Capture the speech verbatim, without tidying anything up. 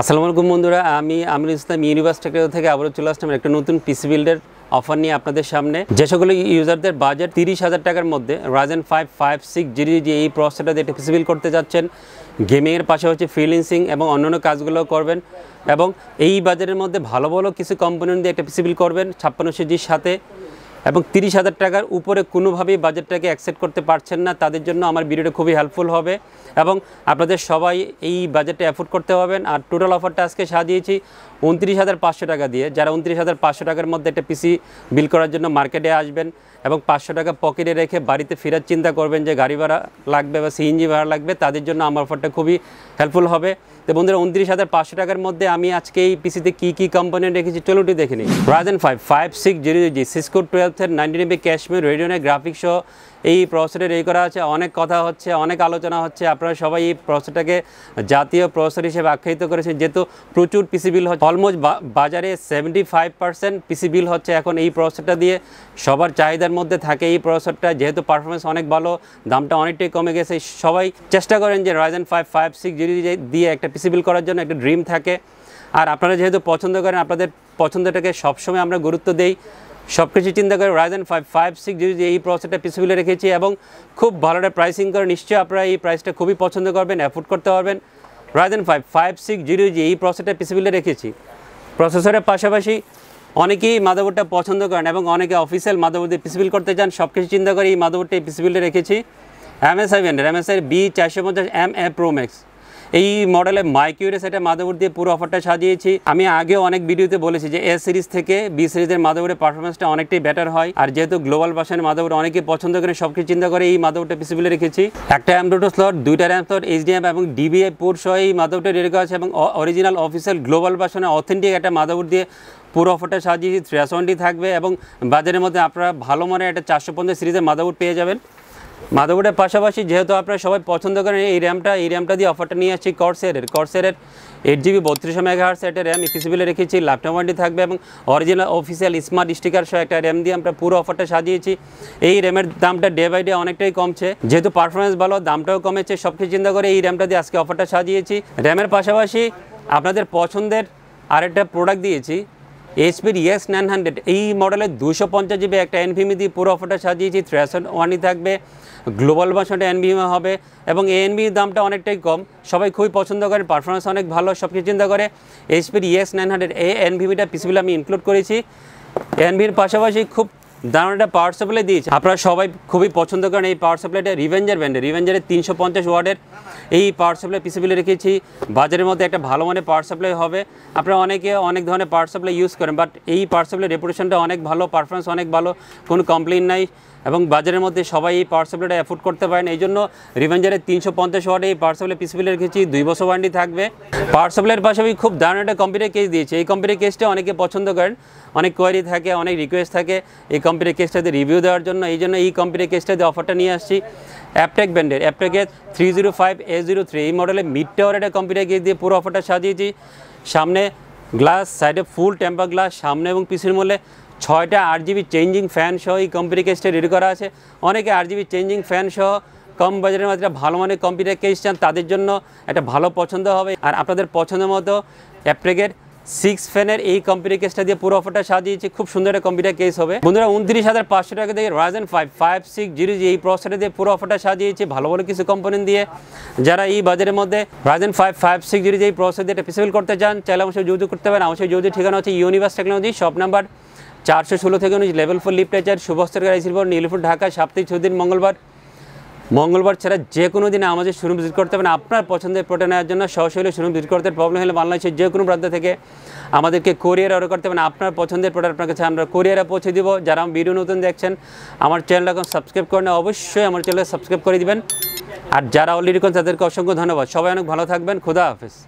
আসসালামু আলাইকুম বন্ধুরা, আমি আমিরুল ইসলাম ইউনিভার্স টেকনোলজি থেকে আবারও চলে আসলাম একটা নতুন পিসি বিল্ডের অফার নিয়ে আপনাদের সামনে। যে সকল ইউজারদের বাজেট তিরিশ হাজার টাকার মধ্যে Ryzen five five six zero যে এই প্রসেসরটা দিয়ে পিসি বিল্ড করতে যাচ্ছেন, গেমিংয়ের পাশাপাশি ফ্রিল্যান্সিং এবং অন্যান্য কাজগুলো করবেন এবং এই বাজারের মধ্যে ভালো ভালো কিছু কম্পোনেন্ট দিয়ে একটা পিসি বিল্ড করবেন ছাপ্পান্নশো জির সাথে এবং তিরিশ হাজার টাকার উপরে কোনোভাবেই বাজেটটাকে অ্যাকসেপ্ট করতে পারছেন না, তাদের জন্য আমার ভিডিওটা খুবই হেল্পফুল হবে এবং আপনাদের সবাই এই বাজেটে অ্যাফোর্ড করতে পারবেন। আর টোটাল অফারটা আজকে সাজিয়েছি উনত্রিশ হাজার পাঁচশো টাকা দিয়ে। যারা উনত্রিশ হাজার পাঁচশো টাকার মধ্যে একটা পিসি বিল করার জন্য মার্কেটে আসবেন এবং পাঁচশো টাকা পকেটে রেখে বাড়িতে ফেরার চিন্তা করবেন যে গাড়ি ভাড়া লাগবে বা সিএনজি ভাড়া লাগবে, তাদের জন্য আমার অফারটা খুবই হেল্পফুল হবে। তো বন্ধুরা, উনত্রিশ হাজার পাঁচশো টাকার মধ্যে আমি আজকে এই পিসিতে কী কী কম্পোনেন্ট রেখেছি চলুটি দেখে নিই। Ryzen five five six zero G সিসকো টুয়েলভের নাইনটিন এমবি ক্যাশমের রেডিওনের গ্রাফিক্স সহ এই প্রসেসরে রেডি করা আছে। অনেক কথা হচ্ছে, অনেক আলোচনা হচ্ছে, আপনারা সবাই এই প্রসেসটাকে জাতীয় প্রসেসর হিসেবে আখ্যায়িত করেছেন, যেহেতু প্রচুর পিসি বিল হচ্ছে। অলমোস্ট বাজারে seventy five percent PC build হচ্ছে এখন এই প্রসেসরটা দিয়ে। সবার চাহিদার মধ্যে থাকে এই প্রসেসরটা, যেহেতু পারফরমেন্স অনেক ভালো, দামটা অনেকটাই কমে গেছে। সবাই চেষ্টা করেন যে Ryzen five five six zero দিয়ে একটা পিসি বিল করার জন্য একটা ড্রিম থাকে। আর আপনারা যেহেতু পছন্দ করেন, আপনাদের পছন্দটাকে সবসময় আমরা গুরুত্ব দেই, সব কিছু চিন্তা করে Ryzen five five six zero এই প্রসেসটা পিসি বিলে রেখেছি এবং খুব ভালো একটা প্রাইসিং করে নিশ্চয়ই আপনারা এই প্রাইসটা খুবই পছন্দ করবেন, অ্যাফোর্ড করতে পারবেন। Ryzen five five six zero এই প্রসেসটা পিসি বিলে রেখেছি। প্রসেসরের পাশাপাশি অনেকেই মাদারবোর্ডটা পছন্দ করেন এবং অনেকে অফিসিয়াল মাদারবোর্ড দিয়ে পিসি বিল করতে চান, সব কিছু চিন্তা করে এই মাদারবোর্ডটা এই পিসি বিলে রেখেছি। এমএসআই ব্র্যান্ডের এমএসআই বি চারশো পঞ্চাশ এম এ প্রোম্যাক্স এই মডেলে মাইকিউরেস একটা মাদারবোর্ড দিয়ে পুরো অফারটা সাজিয়েছি। আমি আগে অনেক ভিডিওতে বলেছি যে এ সিরিজ থেকে বি সিরিজের মাদারবোর্ডের পারফরমেন্সটা অনেকটাই বেটার হয়, আর যেহেতু গ্লোবাল ভার্সনের মাদারবোর্ড অনেকেই পছন্দ করে, সবকিছু চিন্তা করে এই মাদারবোর্ডটা পিসি বিলে রেখেছি। একটা এম ডট স্লট, দুইটা র্যাম স্লট, এইচডিএম এবং ডিবিআই পোর্ট সহ এই মাদারবোর্ডটা রেডি করা আছে এবং অরিজিনাল অফিসিয়াল গ্লোবাল ভার্সনের অথেন্টিক একটা মাদারবোর্ড দিয়ে পুরো অফারটা সাজিয়েছি। থ্রি সেভেন্টি থাকবে এবং বাজারের মধ্যে আপনারা ভালো মানের একটা চারশো পঞ্চাশ সিরিজের মাদারবোর্ড পেয়ে যাবেন। মাদারবোর্ডের পাশাপাশি যেহেতু আপনারা সবাই পছন্দ করেন এই র্যামটা, এই র্যামটা দিয়ে অফারটা নিয়ে আসছি। কর্সেরের কর্সেরের এইট জিবি বত্রিশশো মেগাহার্স একটা র্যাম পিসি বিলে রেখেছি, ল্যাপটপ ওয়ারেন্টি থাকবে এবং অরিজিনাল অফিসিয়াল স্মার্ট স্টিকার সহ একটা র্যাম দিয়ে আমরা পুরো অফারটা সাজিয়েছি। এই র্যামের দামটা ডে বাই ডে অনেকটাই কমছে, যেহেতু পারফরমেন্স ভালো, দামটাও কমেছে, সব কিছু চিন্তা করে এই র্যামটা দিয়ে আজকে অফারটা সাজিয়েছি। র্যামের পাশাপাশি আপনাদের পছন্দের আরেকটা প্রোডাক্ট দিয়েছি, HP E X nine hundred এই মডেলের দুশো পঞ্চাশ জিবি একটা এনভিএমই দিয়ে পুরো অফারটা সাজিয়েছি। থ্রেশন ওয়ানই থাকবে, গ্লোবাল ভার্সনটা এনভিএমই হবে এবং এনভিএমই দামটা অনেকটাই কম, সবাই খুবই পছন্দ করেন, পারফরমেন্স অনেক ভালো, সব কিছু চিন্তা করে HP E X nine hundred এই এনভিএমইটা পিসি বিলে আমি ইনক্লুড করেছি। এনভিএমইর পাশাপাশি খুব দারুণ একটা পাওয়ার সাপ্লাই দিয়েছে, আপনারা সবাই খুবই পছন্দ করেন এই পাওয়ার সাপ্লাইটা। রিভেঞ্জার ব্র্যান্ডের রিভেঞ্জারের তিনশো পঞ্চাশ ওয়াটের এই পাওয়ার সাপ্লাই পিসি বিলে রেখেছি। বাজারের মধ্যে একটা ভালো মানের পাওয়ার সাপ্লাই হবে, আপনারা অনেকে অনেক ধরনের পাওয়ার সাপ্লাই ইউজ করেন, বাট এই পাওয়ার সাপ্লাই রেপুটেশনটা অনেক ভালো, পারফরমেন্স অনেক ভালো, কোনো কমপ্লেন নাই এবং বাজারের মধ্যে সবাই এই পাওয়ার সাপ্লাইটা অ্যাফোর্ড করতে পারেন। এই জন্য রিভেঞ্জারের তিনশো পঞ্চাশ ওয়াটে এই পাওয়ার সাপ্লাই পিসি বিলে রেখেছি, দুই বছর ওয়ারেন্টি থাকবে। পাওয়ার সাপ্লাইয়ের পাশাপাশি খুব দারুণ একটা কম্পিউটার কেস দিয়েছে, এই কম্পিউটার কেসটা অনেকে পছন্দ করেন, অনেক কোয়ারি থাকে, অনেক রিকোয়েস্ট থাকে এই কম্পিউটার কেসটাতে রিভিউ দেওয়ার জন্য, এই জন্য এই কম্পিউটার কেসটাতে অফারটা নিয়ে আসছি। অ্যাপটেক ব্র্যান্ডের অ্যাপটেকের three zero five A zero three এই মডেলে মিড টাওয়ার একটা কম্পিউটার কেস দিয়ে পুরো অফারটা সাজিয়েছি। সামনে গ্লাস, সাইডে ফুল টেম্পার গ্লাস, সামনে এবং পিছনের মধ্যে ছয়টা আট জিবি চেঞ্জিং ফ্যান সহ এই কম্পিউটার কেসটা রেডি করা আছে। অনেকে আট জিবি চেঞ্জিং ফ্যান সহ কম বাজারের মধ্যে ভালো মানের কম্পিউটার কেস চান, তাদের জন্য একটা ভালো পছন্দ হবে। আর আপনাদের পছন্দের মতো অ্যাপটেকের সিক্স ফ্যানের এই কম্পিউটার কেসটা দিয়ে পুরো অফারটা সাজিয়েছি, খুব সুন্দর একটা কম্পিউটার কেস হবে। বন্ধুরা, উনত্রিশ হাজার পাঁচশো টাকা দিয়ে Ryzen five five six zero এই প্রসেসরটা দিয়ে পুরো অফারটা সাজিয়েছি, ভালো ভালো কিছু কম্পোনেন্ট দিয়ে। যারা এই বাজারের মধ্যে Ryzen five five six zero এই প্রসেসর দিয়ে পিসি বিল করতে চান, চাইলে আমার সাথে যোগাযোগ করতে পারেন। আমার সাথে যোগাযোগ ঠিকানা হচ্ছে ইউনিভার্স টেকনোলজি, শপ নাম্বার চারশো ষোলো থেকে উনিশ, লেভেল ফোর লিফটেচার, সুভাষচন্দ্র রায় শিল্পর, নীলপুর, ঢাকা। সপ্তাহে ছদিন, মঙ্গলবার মঙ্গলবার ছাড়া যে কোনো দিনে আমাদের শোরুম ভিজিট করতে পারেন আপনার পছন্দের প্রোডাক্ট নেওয়ার জন্য। সরাসরি শোরুম ভিজিট করতে প্রবলেম হলে বাংলাদেশের যে কোনো প্রান্ত থেকে আমাদেরকে কোরিয়ার অর্ডার করতে পারেন, আপনার পছন্দের প্রোডাক্ট আপনার কাছে আমরা কোরিয়ারে পৌঁছে দিব। যারা আমার ভিডিও নতুন দেখছেন, আমার চ্যানেলটা এখন সাবস্ক্রাইব করেন, অবশ্যই আমার চ্যানেলটা সাবস্ক্রাইব করে দিবেন। আর যারা অলরেডি করেন তাদেরকে অসংখ্য ধন্যবাদ, সবাই অনেক ভালো থাকবেন, খোদা হাফেজ।